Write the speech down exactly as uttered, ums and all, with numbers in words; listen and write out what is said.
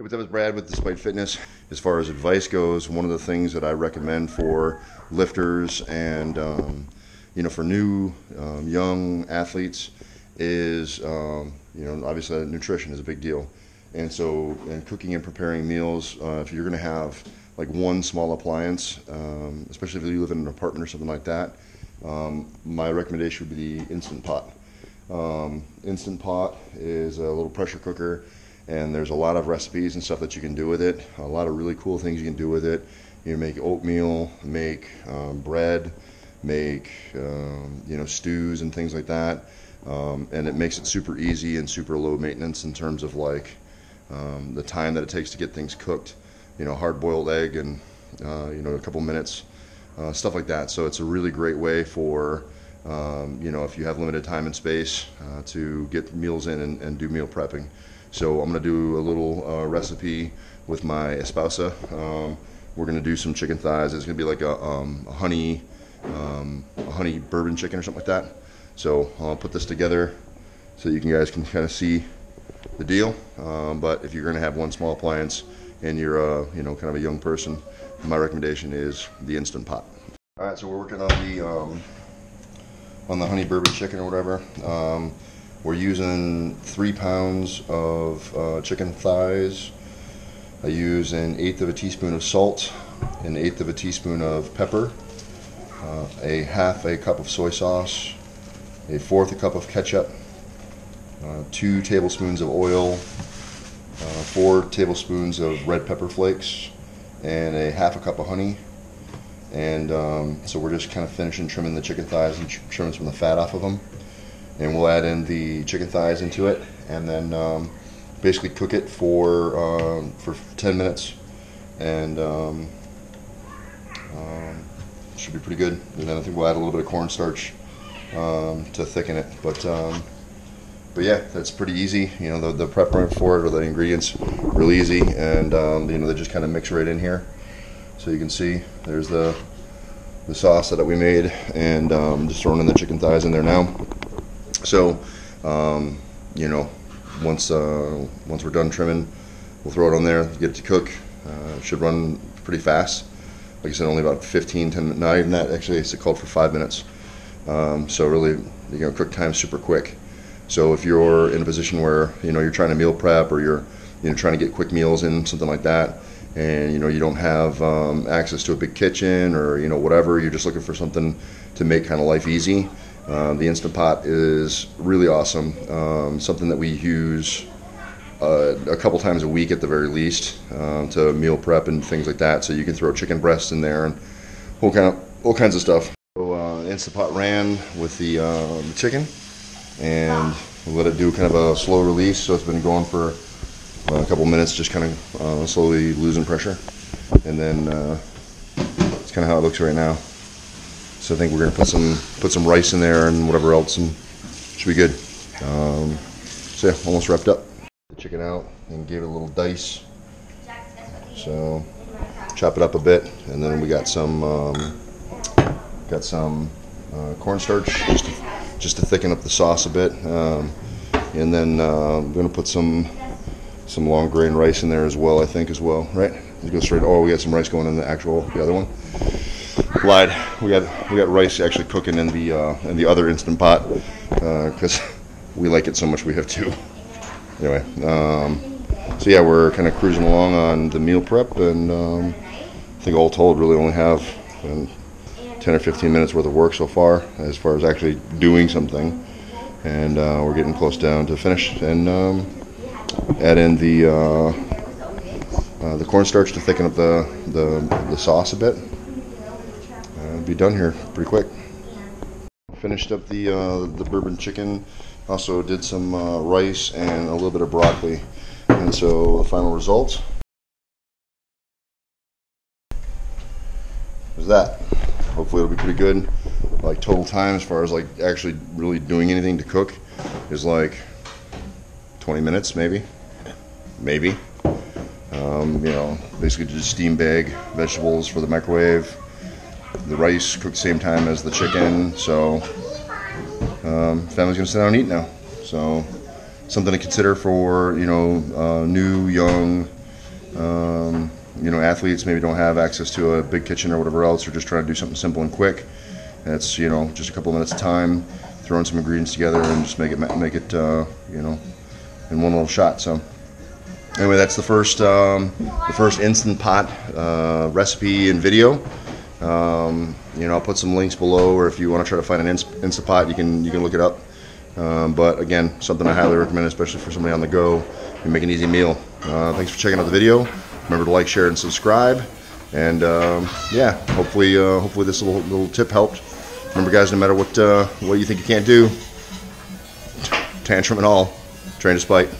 Hey, what's up, it's Brad with Despite Fitness. As far as advice goes, one of the things that I recommend for lifters and um, you know, for new um, young athletes is um, you know, obviously nutrition is a big deal, and so and cooking and preparing meals. Uh, if you're going to have like one small appliance, um, especially if you live in an apartment or something like that, um, my recommendation would be the Instant Pot. Um, Instant Pot is a little pressure cooker. And there's a lot of recipes and stuff that you can do with it. A lot of really cool things you can do with it. You make oatmeal, make um, bread, make um, you know, stews and things like that. Um, and it makes it super easy and super low maintenance in terms of like um, the time that it takes to get things cooked. You know, hard-boiled egg and uh, you know, a couple minutes, uh, stuff like that. So it's a really great way for um, you know, if you have limited time and space uh, to get meals in and, and do meal prepping. So I'm going to do a little uh, recipe with my espousa. Um, we're going to do some chicken thighs. It's going to be like a, um, a honey um, a honey bourbon chicken or something like that. So I'll put this together so you can, guys can kind of see the deal. Um, but if you're going to have one small appliance and you're uh, you know, kind of a young person, my recommendation is the Instant Pot. All right, so we're working on the um, on the honey bourbon chicken or whatever. Um, We're using three pounds of uh, chicken thighs. I use an eighth of a teaspoon of salt, an eighth of a teaspoon of pepper, uh, a half a cup of soy sauce, a fourth a cup of ketchup, uh, two tablespoons of oil, uh, four tablespoons of red pepper flakes, and a half a cup of honey. And um, so we're just kind of finishing trimming the chicken thighs and tr trimming some of the fat off of them. And we'll add in the chicken thighs into it, and then um, basically cook it for um, for ten minutes, and um, um, should be pretty good. And then I think we'll add a little bit of cornstarch um, to thicken it. But um, but yeah, that's pretty easy. You know, the the prep for it, or the ingredients, real easy, and um, you know, they just kind of mix right in here. So you can see there's the the sauce that we made, and um, just throwing in the chicken thighs in there now. So, um, you know, once uh, once we're done trimming, we'll throw it on there, get it to cook. Uh, it should run pretty fast. Like I said, only about fifteen, ten, not even that. Actually, it's called for five minutes. Um, so really, you know, cook time super quick. So if you're in a position where, you know, you're trying to meal prep, or you're, you know, trying to get quick meals in, something like that, and, you know, you don't have um, access to a big kitchen, or, you know, whatever, you're just looking for something to make kind of life easy, Uh, the Instant Pot is really awesome, um, something that we use uh, a couple times a week at the very least, um, to meal prep and things like that. So you can throw chicken breasts in there and all, kind of, all kinds of stuff. So uh, Instant Pot ran with the, uh, the chicken, and we'll let it do kind of a slow release. So it's been going for a couple minutes, just kind of uh, slowly losing pressure. And then uh, that's kind of how it looks right now. So I think we're gonna put some put some rice in there and whatever else, and should be good. Um, so yeah, almost wrapped up. The chicken out and gave it a little dice. So chop it up a bit, and then we got some um, got some uh, cornstarch just to, just to thicken up the sauce a bit, um, and then uh, I'm gonna put some some long grain rice in there as well. I think as well, right? Let's go straight. Oh, we got some rice going in the actual the other one. Lied. We got we got rice actually cooking in the uh, in the other Instant Pot because uh, we like it so much we have two. Anyway, um, so yeah, we're kind of cruising along on the meal prep, and um, I think all told, really only have um, ten or fifteen minutes worth of work so far, as far as actually doing something, and uh, we're getting close down to finish, and um, add in the uh, uh, the cornstarch to thicken up the the, the sauce a bit. Be done here pretty quick. Finished up the uh, the bourbon chicken. Also did some uh, rice and a little bit of broccoli, and so the final result was that. Hopefully it'll be pretty good. Like total time as far as like actually really doing anything to cook is like twenty minutes maybe, maybe. Um, you know, basically just steam bag vegetables for the microwave. The rice cooked same time as the chicken, so um, family's gonna sit down and eat now. So something to consider for, you know, uh, new young Um, you know, athletes maybe don't have access to a big kitchen or whatever else, or just trying to do something simple and quick. And it's, you know, just a couple of minutes of time, throwing some ingredients together and just make it, make it uh, you know, in one little shot. So anyway, that's the first, um, the first Instant Pot uh, recipe and video. Um, you know, I'll put some links below, or if you want to try to find an Instant Pot, you can, you can look it up. Um, but again, something I highly recommend, especially for somebody on the go. You make an easy meal. Uh, thanks for checking out the video. Remember to like, share, and subscribe. And um, yeah, hopefully, uh, hopefully this little little tip helped. Remember, guys, no matter what uh, what you think you can't do, tantrum and all, train despite.